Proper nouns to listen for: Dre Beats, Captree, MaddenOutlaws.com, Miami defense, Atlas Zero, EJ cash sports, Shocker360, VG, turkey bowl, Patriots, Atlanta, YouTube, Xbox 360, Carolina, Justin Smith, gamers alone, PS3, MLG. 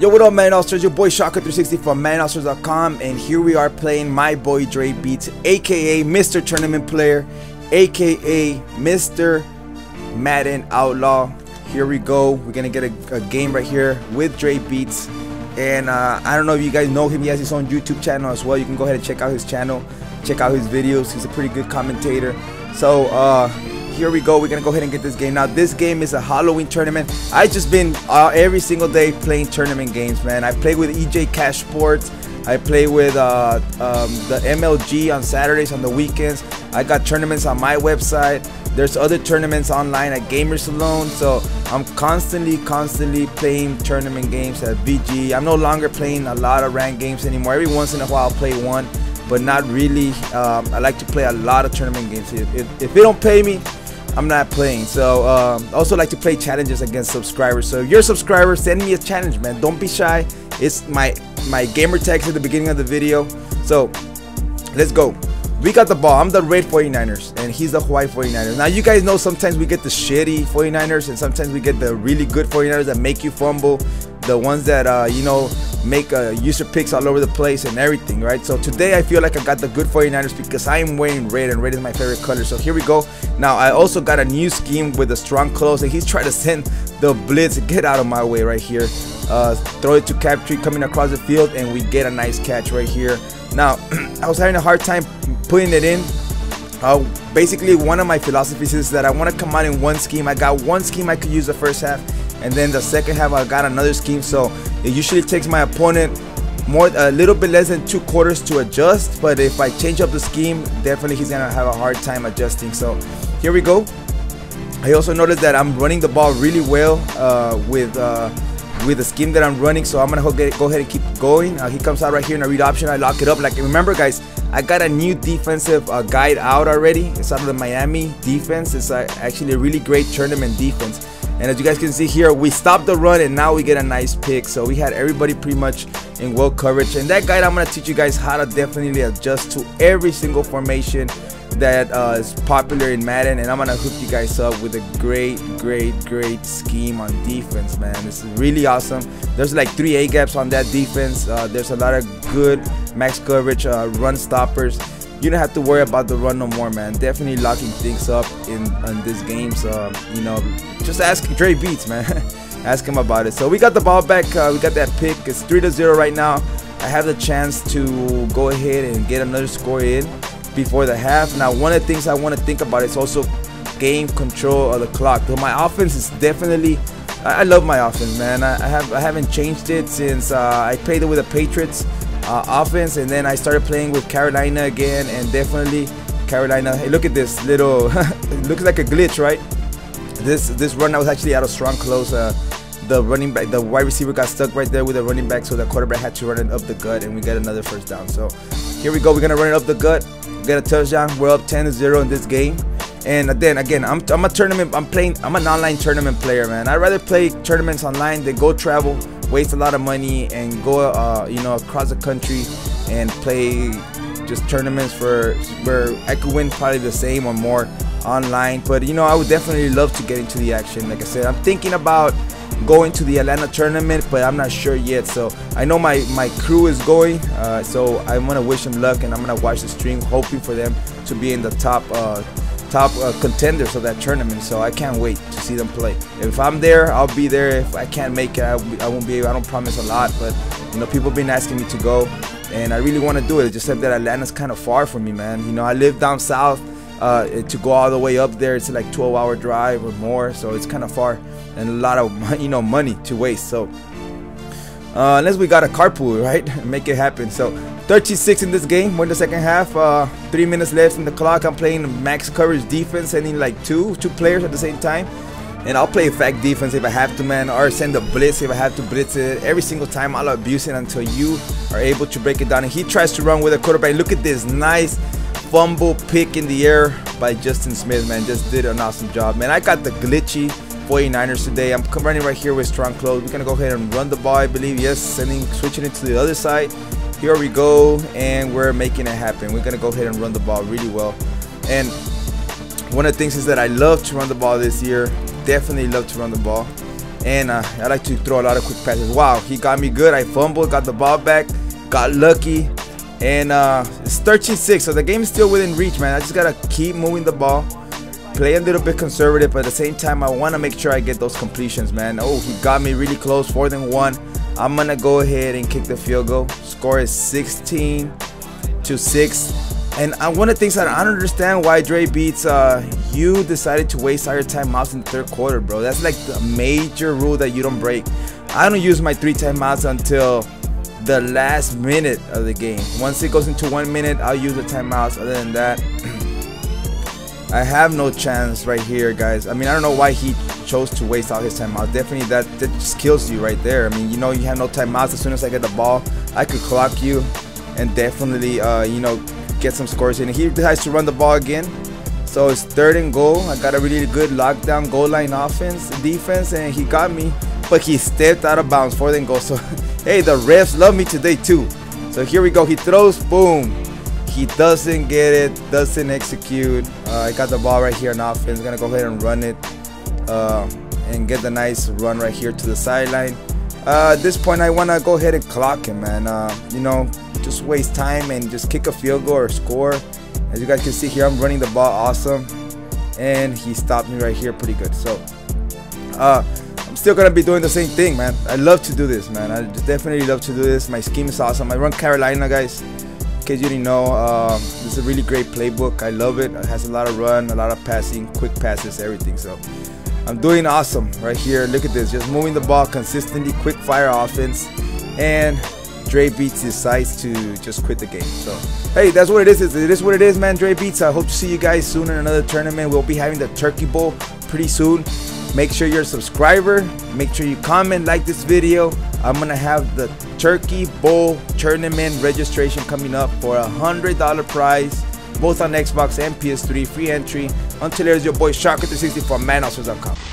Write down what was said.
Yo, what up, Madden Outlaws? Your boy Shocker360 from MaddenOutlaws.com, and here we are playing my boy Dre Beats, aka Mr. Tournament Player, aka Mr. Madden Outlaw. Here we go. We're gonna get a game right here with Dre Beats, and I don't know if you guys know him. He has his own YouTube channel as well. You can go ahead and check out his channel, check out his videos. He's a pretty good commentator. So here we go. We're gonna go ahead and get this game. Now this game is a Halloween tournament. I just been every single day playing tournament games, man. I play with EJ Cash Sports. I play with the MLG on Saturdays, on the weekends. I got tournaments on my website. There's other tournaments online at Gamers Alone. So I'm constantly playing tournament games at VG. I'm no longer playing a lot of ranked games anymore. Every once in a while I'll play one, but not really. I like to play a lot of tournament games. If they don't pay me, I'm not playing. So I also like to play challenges against subscribers. So if you're a subscriber, send me a challenge, man. Don't be shy. It's my gamer tags at the beginning of the video. So let's go. We got the ball. I'm the red 49ers and he's the white 49ers. Now you guys know sometimes we get the shitty 49ers and sometimes we get the really good 49ers that make you fumble, the ones that you know, make user picks all over the place and everything, right? So today I feel like I got the good 49ers because I am wearing red, and red is my favorite color. So here we go. Now I also got a new scheme with a strong close, and he's trying to send the blitz. Get out of my way right here. Throw it to Captree coming across the field, and we get a nice catch right here. Now I was having a hard time putting it in. Basically one of my philosophies is that I want to come out in one scheme. I got one scheme I could use the first half, and then the second half I got another scheme. So it usually takes my opponent a little bit less than 2 quarters to adjust, but if I change up the scheme, definitely he's gonna have a hard time adjusting. So here we go. I also noticed that I'm running the ball really well with the scheme that I'm running, so I'm gonna go ahead and keep going. He comes out right here in a read option. I lock it up. Like, remember guys, I got a new defensive guide out already. It's out of the Miami defense. It's actually a really great tournament defense. And as you guys can see here, we stopped the run and now we get a nice pick. So we had everybody pretty much in well coverage. And that guide, I'm going to teach you guys how to definitely adjust to every single formation that is popular in Madden. And I'm going to hook you guys up with a great scheme on defense, man. This is really awesome. There's like 3 A-gaps on that defense. There's a lot of good max coverage run stoppers. You don't have to worry about the run no more, man. Definitely locking things up in this game. So, you know, just ask Dre Beats, man. Ask him about it. So we got the ball back. We got that pick. It's 3-0 right now. I have the chance to go ahead and get another score in before the half. Now, one of the things I want to think about is also game control of the clock. So my offense is definitely... I love my offense, man. I haven't changed it since I played it with the Patriots. Offense, and then I started playing with Carolina again, and definitely Carolina. Hey, look at this little it looks like a glitch, right? This run I was actually out of strong close. The wide receiver got stuck right there with the running back, so the quarterback had to run it up the gut, and we got another first down. So here we go, we're gonna run it up the gut, get a touchdown. We're up 10-0 in this game. And then again, I'm an online tournament player, man. I'd rather play tournaments online than go travel, waste a lot of money, and go you know, across the country and play just tournaments where I could win probably the same or more online. But you know, I would definitely love to get into the action. Like I said, I'm thinking about going to the Atlanta tournament, but I'm not sure yet. So I know my crew is going, so I'm gonna wish them luck, and I'm gonna watch the stream hoping for them to be in the top contenders of that tournament. So I can't wait to see them play. If I'm there, I'll be there. If I can't make it, I won't be able. I don't promise a lot, but you know, people been asking me to go, and I really want to do it. Just said that Atlanta's kind of far from me, man. You know, I live down south. To go all the way up there, it's like 12-hour drive or more, so it's kind of far and a lot of, you know, money to waste. So unless we got a carpool, right? Make it happen. So 36 in this game. We're in the second half. 3 minutes left in the clock. I'm playing max coverage defense, sending like two players at the same time, and I'll play fake defense if I have to, man, or send a blitz if I have to blitz it. Every single time I'll abuse it until you are able to break it down. And he tries to run with a quarterback. Look at this nice fumble pick in the air by Justin Smith, man. Just did an awesome job, man. I got the glitchy 49ers today. I'm running right here with strong close. We're gonna go ahead and run the ball, I believe. Yes, switching it to the other side. Here we go, and we're making it happen. We're gonna go ahead and run the ball really well. And one of the things is that I love to run the ball this year. Definitely love to run the ball. and I like to throw a lot of quick passes. Wow, he got me good. I fumbled, got the ball back, got lucky, and it's 13-6, so the game is still within reach, man. I just gotta keep moving the ball, play a little bit conservative, but at the same time I want to make sure I get those completions, man. Oh, he got me really close, 4th and 1. I'm gonna go ahead and kick the field goal. Score is 16-6. And one of the things that I don't understand, why Dre Beats, you decided to waste all your timeouts in the third quarter, bro. That's like the major rule that you don't break. I don't use my 3 timeouts until the last minute of the game. Once it goes into 1 minute, I'll use the timeouts. Other than that, I have no chance right here, guys. I mean, I don't know why he chose to waste all his timeouts. Definitely that just kills you right there. I mean, you know, you have no timeouts. As soon as I get the ball, I could clock you and definitely, you know, get some scores in. He decides to run the ball again, so it's 3rd and goal. I got a really good lockdown goal line offense, defense, and he got me, but he stepped out of bounds. 4th and goal. So hey, the refs love me today too. So here we go. He throws, boom. He doesn't get it, doesn't execute. I got the ball right here on offense. Gonna go ahead and run it and get the nice run right here to the sideline. At this point, I want to go ahead and clock him, man. You know, just waste time and just kick a field goal or score. As you guys can see here, I'm running the ball awesome, and he stopped me right here pretty good. So I'm still gonna be doing the same thing, man. I love to do this, man. I definitely love to do this. My scheme is awesome. I run Carolina, guys, in case you didn't know. This is a really great playbook. I love it. It has a lot of run, a lot of passing, quick passes, everything. So I'm doing awesome right here. Look at this, just moving the ball consistently, quick fire offense, and Dre Beats decides to just quit the game. So hey, that's what it is. It is what it is, man. Dre Beats, I hope to see you guys soon in another tournament. We'll be having the Turkey Bowl pretty soon. Make sure you're a subscriber. Make sure you comment, like this video. I'm gonna have the Turkey Bowl tournament registration coming up for $100 prize, both on Xbox and PS3. Free entry. Until there's your boy Shocker360 from MaddenOutlaws.com.